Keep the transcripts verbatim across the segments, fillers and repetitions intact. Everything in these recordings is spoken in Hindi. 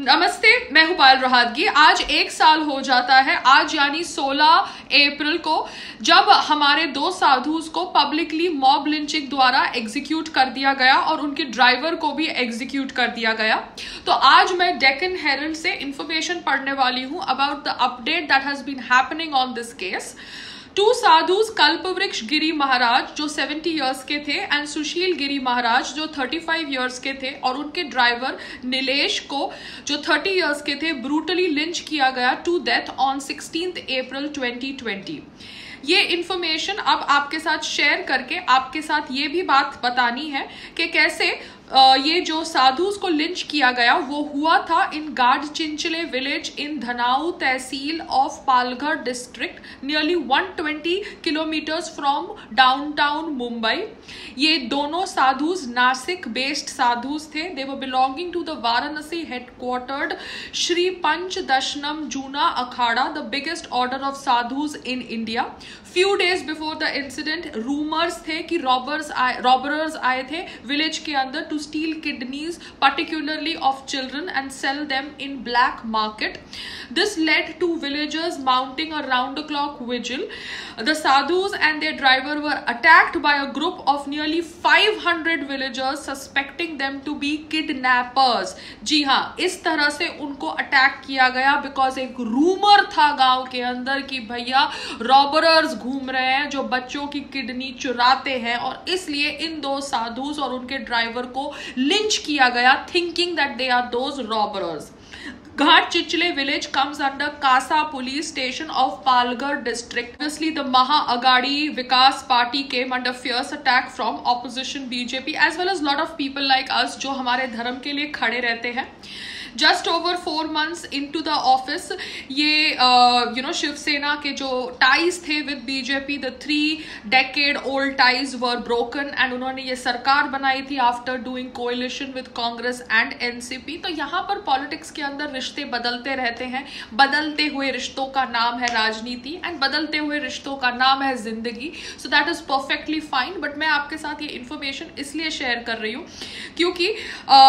नमस्ते, मैं हूं पायल रोहतगी। आज एक साल हो जाता है, आज यानी सोलह अप्रैल को, जब हमारे दो साधुस को पब्लिकली मॉब लिंचिंग द्वारा एग्जीक्यूट कर दिया गया और उनके ड्राइवर को भी एग्जीक्यूट कर दिया गया। तो आज मैं डेक्कन हेरल्ड से इंफॉर्मेशन पढ़ने वाली हूं about the update that has been happening on this case. Two sadhus कल्पवृक्ष गिरी महाराज जो सत्तर इयर्स के थे एंड सुशील गिरी महाराज जो पैंतीस इयर्स के थे और उनके ड्राइवर नीलेश को जो तीस इयर्स के थे ब्रूटली लिंच किया गया to death on sixteenth April twenty twenty. ये इन्फॉर्मेशन अब आपके साथ शेयर करके आपके साथ ये भी बात बतानी है कि कैसे ये जो साधुस को लिंच किया गया वो हुआ था in Gard Chinchle village in Dhanau tehsil of Palghar district, nearly एक सौ बीस किलोमीटर्स फ्रॉम डाउनटाउन मुंबई। ये दोनों साधुस नासिक बेस्ड साधुस थे। They were belonging to the Varanasi headquartered Shri Panchdashnam Juna Akhara, the biggest order of sadhus in India. Few days before the incident rumours थे कि रॉबर्स आए रॉबरर्स आए थे विलेज के अंदर to steal kidneys particularly of children and sell them in black market. This led to villagers mounting a round the clock vigil. The sadhus and their driver were attacked by a group of nearly five hundred villagers suspecting them to be kidnappers. जी हाँ, इस तरह से उनको अटैक किया गया because एक रूमर था गांव के अंदर कि भैया रॉबरर्स घूम रहे हैं जो बच्चों की किडनी चुराते हैं, और इसलिए इन दो साधुस और उनके ड्राइवर को लिंच किया गया thinking that they are those robbers. Gard Chinchle village comes under Casa police station of Palghar district. Obviously, the Maharashtra Vikas Party came under fierce attack from opposition B J P as well as lot of people like us जो हमारे धर्म के लिए खड़े रहते हैं। Just over four months into the office, ये uh, you know शिव सेना के जो ties थे with B J P, the three decade old ties were broken and उन्होंने ये सरकार बनाई थी after doing coalition with Congress and N C P। तो यहाँ पर politics के अंदर रिश्ते बदलते रहते हैं, बदलते हुए रिश्तों का नाम है राजनीति एंड बदलते हुए रिश्तों का नाम है जिंदगी। So that is perfectly fine, but मैं आपके साथ ये इन्फॉर्मेशन इसलिए शेयर कर रही हूँ क्योंकि आ,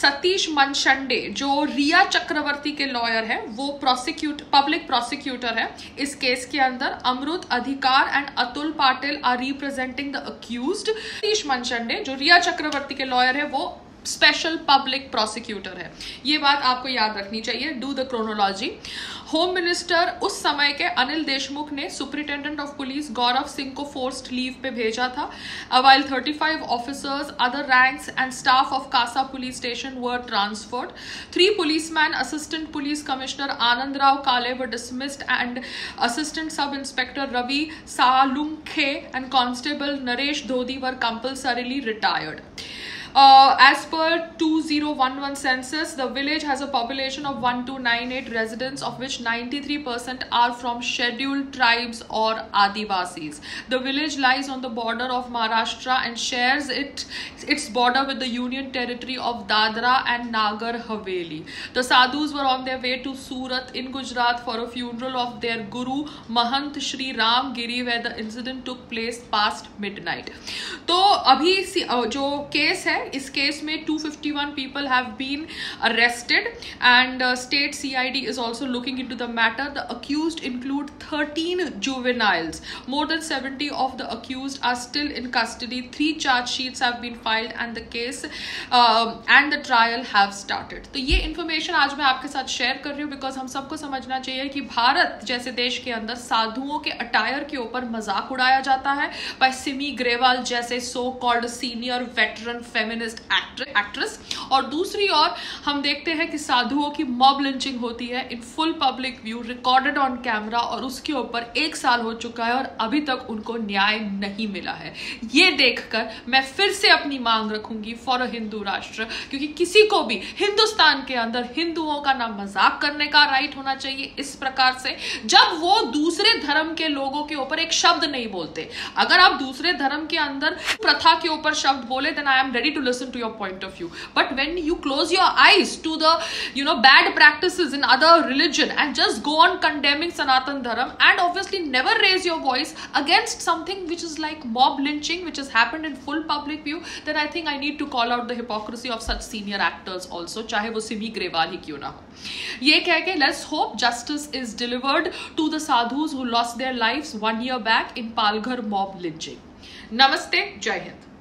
सतीश मनशंडे जो रिया चक्रवर्ती के लॉयर हैं वो प्रोसिक्यूट पब्लिक प्रोसिक्यूटर है इस केस के अंदर। Amrit Adhikar and Atul Patil are representing the accused. Satish Manshinde जो रिया चक्रवर्ती के लॉयर है वो स्पेशल पब्लिक प्रोसिक्यूटर है, ये बात आपको याद रखनी चाहिए। Do the chronology. Home minister उस समय के अनिल देशमुख ने superintendent of police Gaurav Singh को फोर्स्ड लीव पे भेजा था। अवाइल पैंतीस officers, other ranks and staff of Kasa police station were transferred. Three policemen assistant police commissioner Anand Rao Kale were dismissed and assistant sub inspector Ravi Salukhe and constable Naresh Dhodhi were compulsorily retired. Uh, as per twenty eleven census, the village has a population of one thousand two hundred ninety-eight residents, of which ninety-three percent are from scheduled tribes or Adivasis. The village lies on the border of Maharashtra and shares it its border with the union territory of Dadra and Nagar Haveli. The sadhus were on their way to Surat in Gujarat for a funeral of their guru Mahant Shri Ram Giri, where the incident took place past midnight. तो अभी जो केस है, इस केस में two hundred fifty-one people have been arrested and uh, state C I D is also looking into the matter. The accused include thirteen juveniles. More than seventy of the accused are still in custody. Three charge sheets have been filed and the case uh, and the trial have started. तो ये information आज मैं आपके साथ share कर रही हूँ because हम सबको समझना चाहिए कि भारत जैसे देश के अंदर साधुओं के अटायर के ऊपर मजाक उड़ाया जाता है by सिमी ग्रेवाल जैसे so called senior veteran feminist actress, और दूसरी ओर हम देखते हैं कि साधुओं की मॉब लिंचिंग होती है in full public view, recorded on camera, और उसके ऊपर एक साल हो चुका है और अभी तक उनको न्याय नहीं मिला है। ये देखकर मैं फिर से अपनी मांग रखूंगी फॉर अ हिंदू राष्ट्र, क्योंकि किसी को भी हिंदुस्तान के अंदर हिंदुओं का ना मजाक करने का राइट होना चाहिए इस प्रकार से, जब वो दूसरे धर्म के लोगों के ऊपर एक शब्द नहीं बोलते। अगर आप दूसरे धर्म के अंदर प्रथा के ऊपर शब्द बोले then I am ready to listen to your point of view. But when you close your eyes to the, you know, bad practices in other religion and just go on condemning Sanatan Dharma and obviously never raise your voice against something which is like mob lynching, which has happened in full public view, then I think I need to call out the hypocrisy of such senior actors also, चाहे वो सिमी ग्रेवाल ही क्यों ना हो. ये कह के let's hope justice is delivered to the sadhus who lost their lives one year back in Palghar mob lynching. Namaste, Jai Hind.